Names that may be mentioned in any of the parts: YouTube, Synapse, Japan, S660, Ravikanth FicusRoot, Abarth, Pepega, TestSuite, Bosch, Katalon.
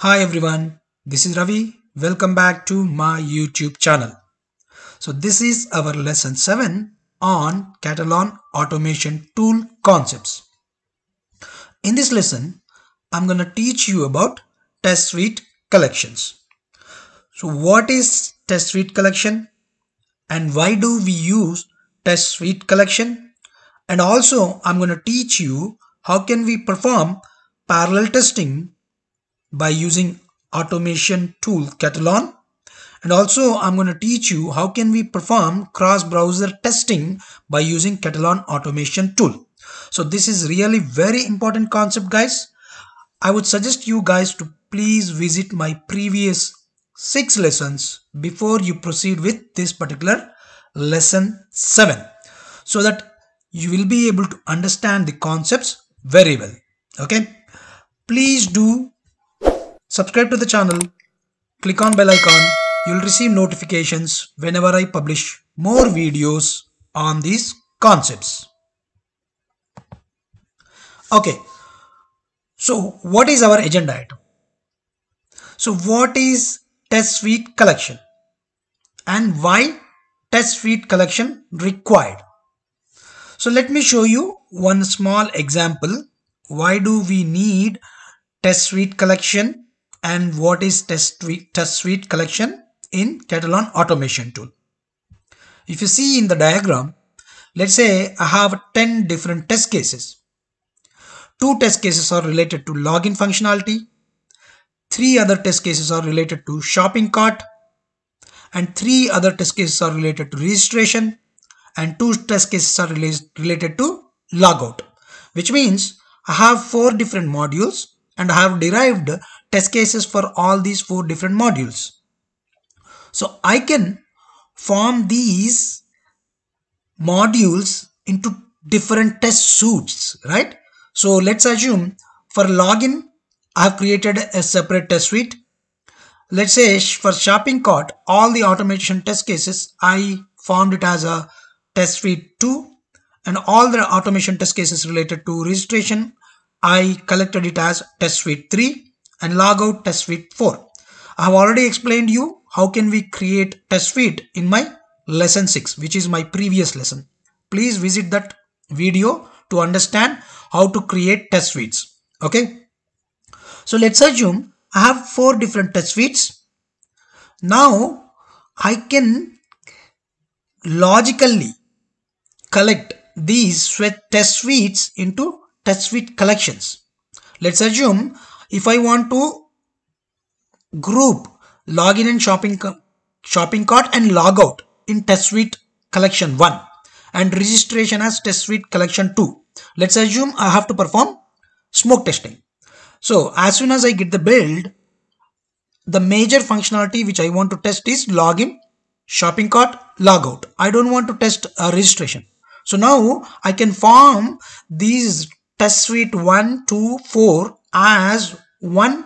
Hi everyone, this is Ravi. Welcome back to my YouTube channel. So this is our lesson 7 on Katalon automation tool concepts. In this lesson, I'm going to teach you about test suite collections. So what is test suite collection and why do we use test suite collection? And also I'm going to teach you how can we perform parallel testing by using automation tool Katalon, and also I'm going to teach you how can we perform cross-browser testing by using Katalon automation tool. So this is really very important concept, guys. I would suggest you guys to please visit my previous 6 lessons before you proceed with this particular lesson 7, so that you will be able to understand the concepts very well. Okay, please do subscribe to the channel, click on bell icon. You will receive notifications whenever I publish more videos on these concepts. Okay, so what is our agenda item? So what is test suite collection and why test suite collection required? So let me show you one small example. Why do we need test suite collection? And what is test suite collection in Katalon automation tool? If you see in the diagram, let's say I have 10 different test cases. 2 test cases are related to login functionality. 3 other test cases are related to shopping cart. And 3 other test cases are related to registration. And 2 test cases are related to logout. Which means I have 4 different modules and I have derived test cases for all these 4 different modules. So I can form these modules into different test suites, right? So let's assume for login, I have created a separate test suite. Let's say for shopping cart, all the automation test cases, I formed it as a test suite 2, and all the automation test cases related to registration, I collected it as test suite 3. And logout test suite 4. I have already explained you how can we create test suite in my lesson 6, which is my previous lesson. Please visit that video to understand how to create test suites. Okay. So let's assume I have 4 different test suites. Now I can logically collect these test suites into test suite collections. Let's assume if I want to group login and shopping cart and logout in test suite collection 1 and registration as test suite collection 2. Let's assume I have to perform smoke testing. So as soon as I get the build, the major functionality which I want to test is login, shopping cart, logout. I don't want to test registration. So now I can form these test suite 1, 2, 4 as one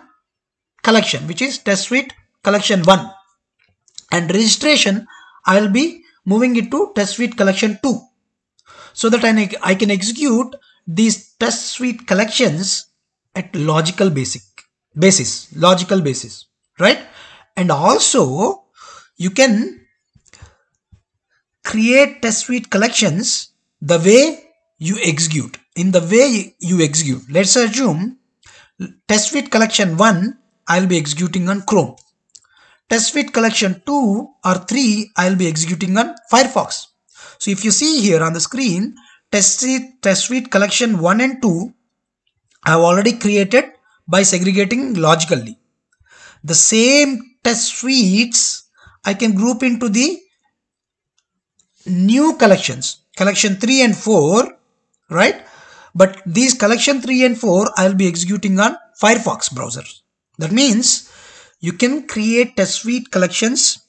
collection, which is test suite collection 1, and registration I will be moving it to test suite collection 2, so that I can execute these test suite collections at logical basis, right? And also you can create test suite collections the way you execute, let's assume test suite collection 1 I'll be executing on Chrome. Test suite collection 2 or 3 I'll be executing on Firefox. So if you see here on the screen, test suite collection 1 and 2 I've already created by segregating logically. The same test suites I can group into the new collections, collection 3 and 4, right? But these collection 3 and 4 I'll be executing on Firefox browser. That means you can create test suite collections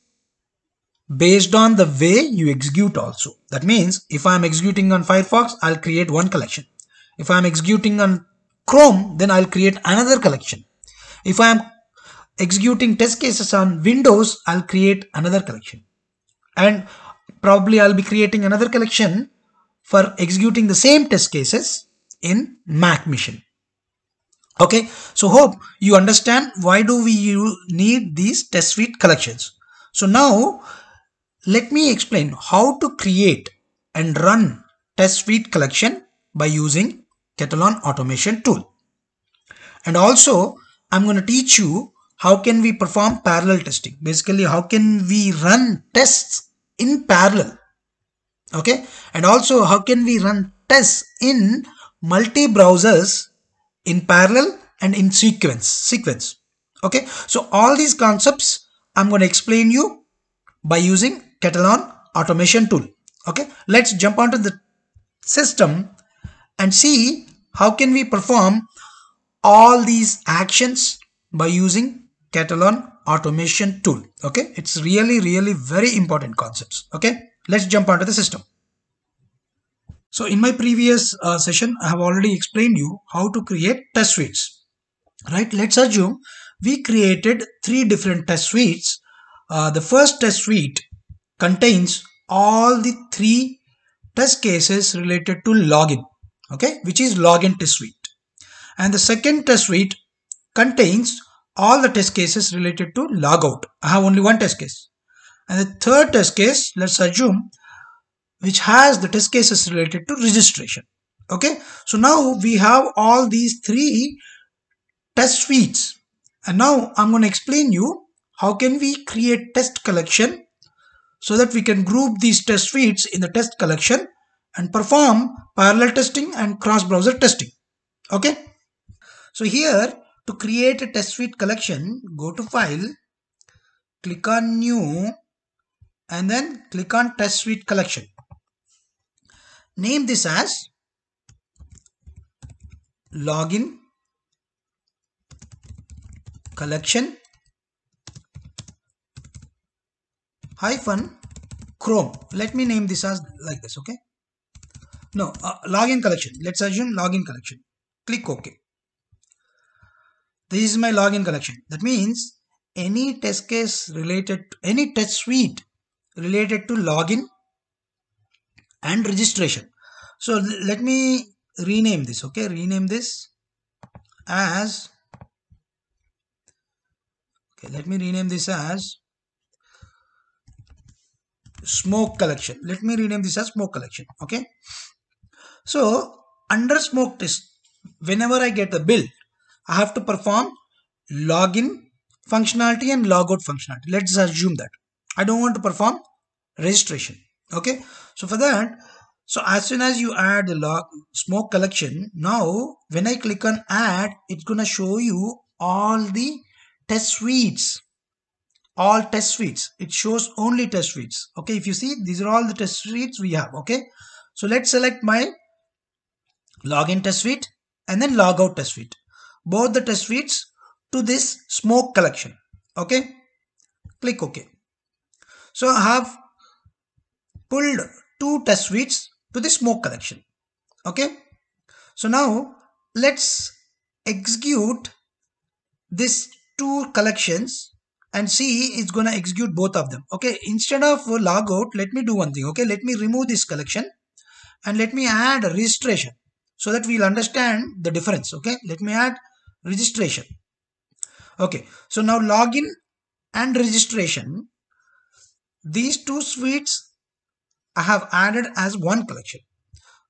based on the way you execute also. That means if I'm executing on Firefox, I'll create one collection. If I'm executing on Chrome, then I'll create another collection. If I'm executing test cases on Windows, I'll create another collection. And probably I'll be creating another collection for executing the same test cases in Mac machine. Okay, so hope you understand why do we need these test suite collections. So now let me explain how to create and run test suite collection by using Katalon automation tool. And also I'm going to teach you how can we perform parallel testing. Basically, how can we run tests in parallel? Okay, and also how can we run tests in multi-browsers in parallel and in sequence. Okay, so all these concepts I'm going to explain you by using Katalon automation tool. Okay, let's jump onto the system and see how can we perform all these actions by using Katalon automation tool. Okay, it's really very important concepts. Okay, let's jump onto the system. So in my previous session, I have already explained you how to create test suites, right? Let's assume we created three different test suites. The first test suite contains all the three test cases related to login, okay, which is login test suite. And the second test suite contains all the test cases related to logout. I have only one test case. And the third test case, let's assume, which has the test cases related to registration. Okay, so now we have all these three test suites, and now I'm going to explain you how can we create test collection so that we can group these test suites in the test collection and perform parallel testing and cross-browser testing. Okay, so here to create a test suite collection, go to File, click on New, and then click on Test Suite Collection. Name this as Login Collection -Chrome. Let me name this as like this. Okay, no, Login Collection. Let's assume Login Collection. Click OK. This is my Login Collection. That means any test case related to any test suite related to login and registration. So let me rename this. Okay, rename this as, okay, let me rename this as Smoke Collection. Let me rename this as Smoke Collection. Okay, so under Smoke Test, whenever I get a build, I have to perform login functionality and logout functionality. Let's assume that I don't want to perform registration. Okay, so for that, so as soon as you add the Smoke Collection, now when I click on add, it's gonna show you all the test suites, all test suites. It shows only test suites. Okay, if you see, these are all the test suites we have. Okay, so let's select my login test suite and then logout test suite, both the test suites to this Smoke Collection. Okay, click OK. So I have pulled two test suites to the Smoke Collection. Okay, so now let's execute these two collections and see it's gonna execute both of them. Okay, instead of logout, let me do one thing. Okay, let me remove this collection and let me add registration so that we'll understand the difference. Okay, let me add registration. Okay, so now login and registration, these two suites I have added as one collection.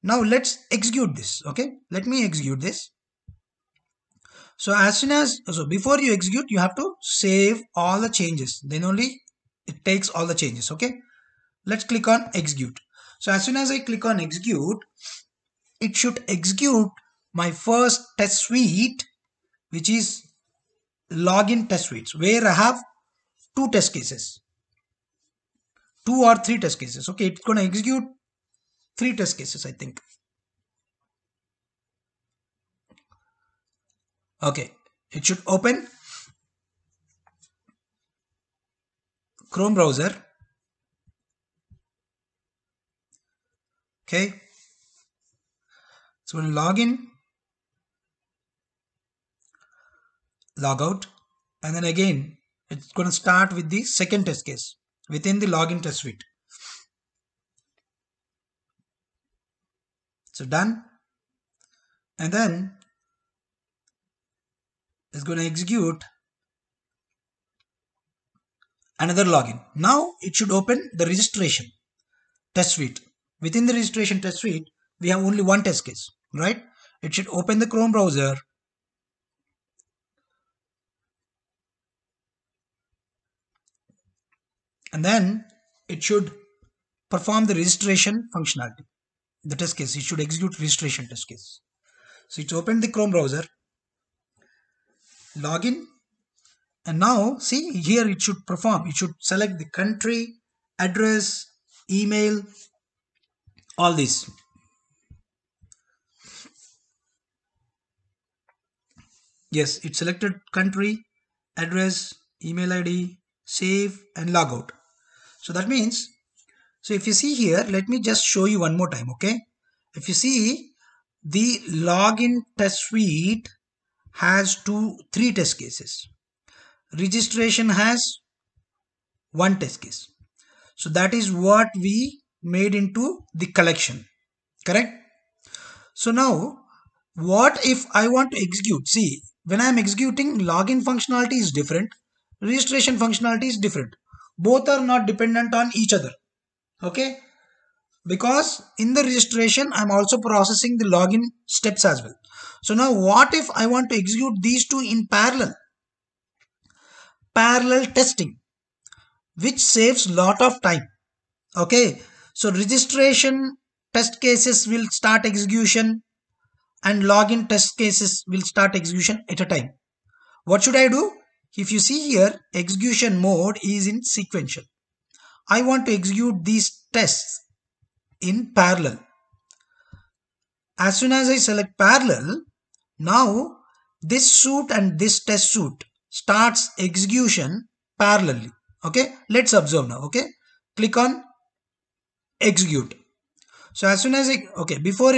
Now let's execute this. Okay, let me execute this. So as soon as, so before you execute, you have to save all the changes, then only it takes all the changes. Okay, let's click on execute. So as soon as I click on execute, it should execute my first test suite, which is login test suites, where I have two test cases, two or three test cases. Okay, it's going to execute three test cases, I think. Okay, it should open Chrome browser. Okay, so we'll log in, log out, and then again it's going to start with the second test case within the login test suite. So done. And then is going to execute another login. Now it should open the registration test suite. Within the registration test suite, we have only one test case, right? It should open the Chrome browser and then it should perform the registration functionality. The test case, it should execute registration test case. So it's opened the Chrome browser, login, and now see here it should perform. It should select the country, address, email, all this. Yes, it selected country, address, email ID, save and log out. So that means, so if you see here, let me just show you one more time, okay? If you see, the login test suite has three test cases. Registration has one test case. So that is what we made into the collection, correct? So now, what if I want to execute? See, when I am executing, login functionality is different, registration functionality is different. Both are not dependent on each other, okay? Because in the registration, I'm also processing the login steps as well. So now what if I want to execute these two in parallel? Parallel testing, which saves lot of time, okay? So registration test cases will start execution and login test cases will start execution at a time. What should I do? If you see here, execution mode is in sequential. I want to execute these tests in parallel. As soon as I select parallel, now this suite and this test suite starts execution parallelly. Okay, let's observe now. Okay, click on execute. So as soon as I, okay, before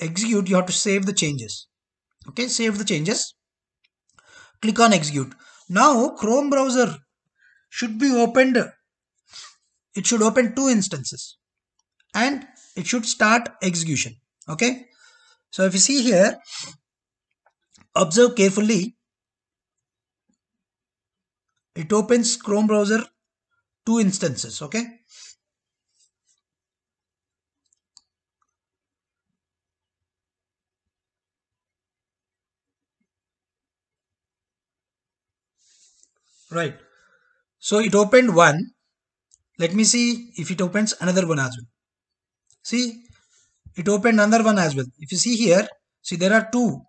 execute, you have to save the changes. Okay, save the changes. Click on execute. Now Chrome browser should be opened. It should open two instances and it should start execution. Okay. So if you see here, observe carefully. It opens Chrome browser two instances. Okay. Right. So it opened one. Let me see if it opens another one as well. See, it opened another one as well. If you see here, see there are two.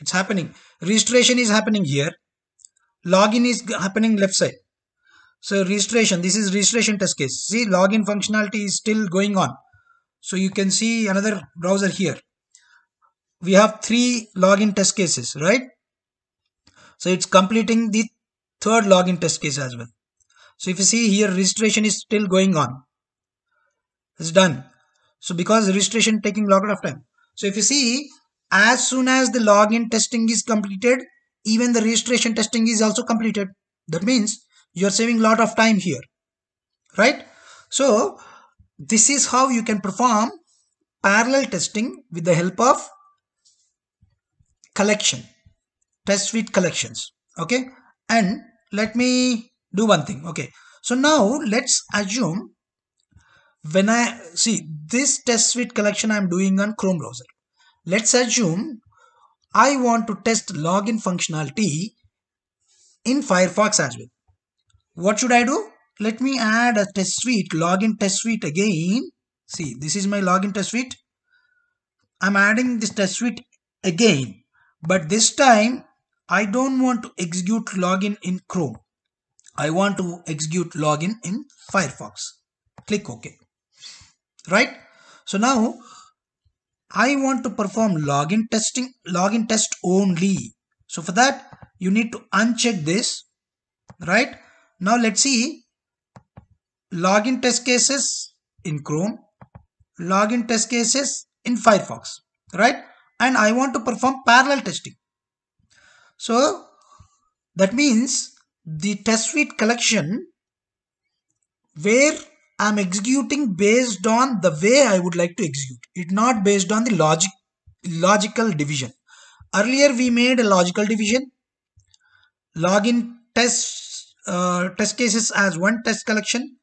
It's happening. Registration is happening here. Login is happening left side. So registration, this is registration test case. See, login functionality is still going on. So you can see another browser here. We have three login test cases, right? So it's completing the third login test case as well. So if you see here, registration is still going on. It's done. So because registration taking a lot of time. So if you see, as soon as the login testing is completed, even the registration testing is also completed. That means you're saving a lot of time here, right? So this is how you can perform parallel testing with the help of collection, test suite collections, okay? And let me do one thing. Okay. So now let's assume when I see this test suite collection I'm doing on Chrome browser, let's assume I want to test login functionality in Firefox as well. What should I do? Let me add a test suite, login test suite again. See, this is my login test suite. I'm adding this test suite again, but this time I don't want to execute login in Chrome. I want to execute login in Firefox. Click OK. Right? So now I want to perform login testing, login test only. So for that, you need to uncheck this. Right? Now let's see login test cases in Chrome, login test cases in Firefox. Right? And I want to perform parallel testing. So that means the test suite collection where I'm executing based on the way I would like to execute it, not based on the logical division. Earlier we made a logical division. Log in test cases as one test collection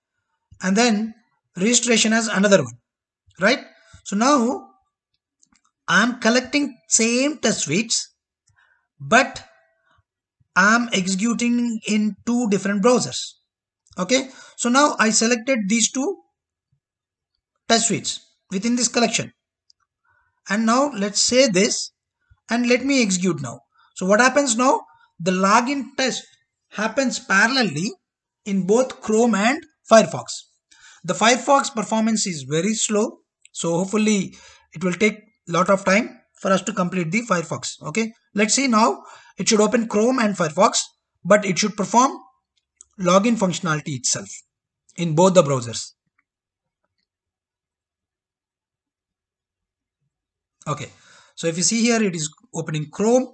and then registration as another one, right? So now I am collecting same test suites, but I am executing in two different browsers. Okay, so now I selected these two test suites within this collection, and now let's say this and let me execute now. So what happens now? The login test happens parallelly in both Chrome and Firefox. The Firefox performance is very slow, so hopefully it will take a lot of time for us to complete the Firefox. Okay, let's see now. It should open Chrome and Firefox, but it should perform login functionality itself in both the browsers. Okay, so if you see here, it is opening Chrome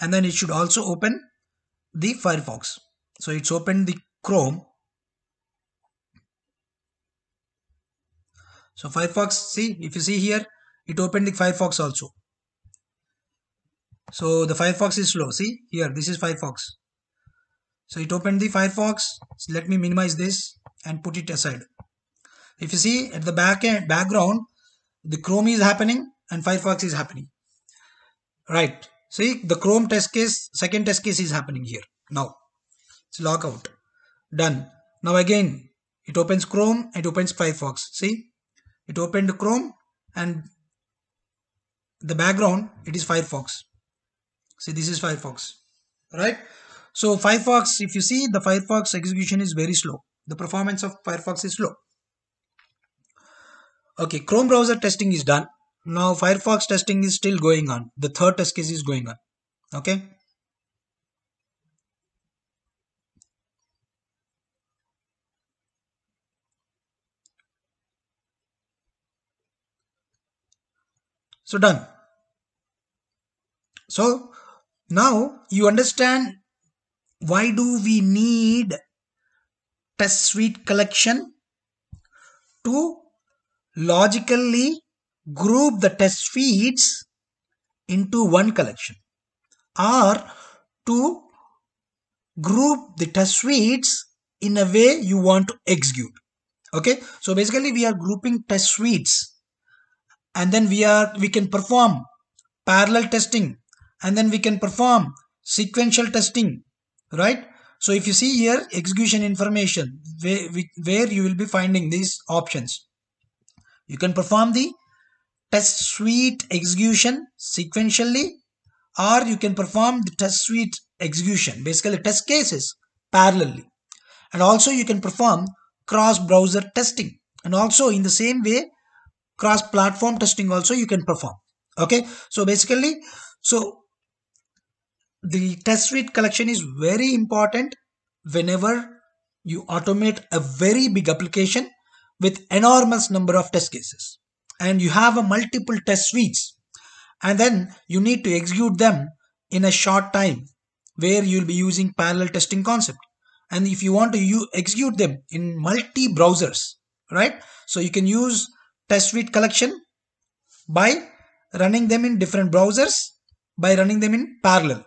and then it should also open the Firefox. So it's opened the Chrome. So Firefox, see, if you see here, it opened the Firefox also. So the Firefox is slow. See here, this is Firefox. So it opened the Firefox. So let me minimize this and put it aside. If you see at the background, the Chrome is happening and Firefox is happening. Right. See, the Chrome test case, second test case is happening here. Now it's log out. Done. Now again, it opens Chrome, it opens Firefox. See, it opened Chrome and the background, it is Firefox. See, this is Firefox, right? So Firefox, if you see, the Firefox execution is very slow. The performance of Firefox is slow. Okay, Chrome browser testing is done. Now Firefox testing is still going on. The third test case is going on. Okay. So done. So now you understand why do we need test suite collection to logically group the test suites into one collection, or to group the test suites in a way you want to execute. Okay, so basically we are grouping test suites, and then we can perform parallel testing, and then we can perform sequential testing, right? So if you see here, execution information, where you will be finding these options. You can perform the test suite execution sequentially, or you can perform the test suite execution, basically test cases, parallelly. And also you can perform cross-browser testing, and also in the same way cross-platform testing also you can perform. Okay, so basically, so the test suite collection is very important whenever you automate a very big application with enormous number of test cases, and you have a multiple test suites, and then you need to execute them in a short time where you'll be using parallel testing concept. And if you want to execute them in multi browsers, right? So you can use test suite collection by running them in different browsers, by running them in parallel.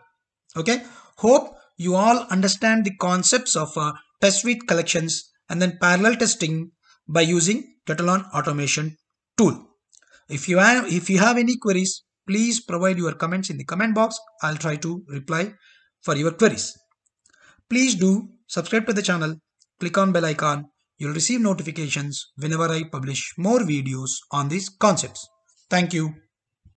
Okay, hope you all understand the concepts of test suite collections and then parallel testing by using Katalon automation tool. If you have any queries, please provide your comments in the comment box. I'll try to reply for your queries. Please do subscribe to the channel, click on bell icon. You'll receive notifications whenever I publish more videos on these concepts. Thank you.